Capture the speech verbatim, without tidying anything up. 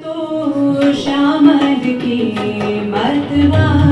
तो शामल की मतवा।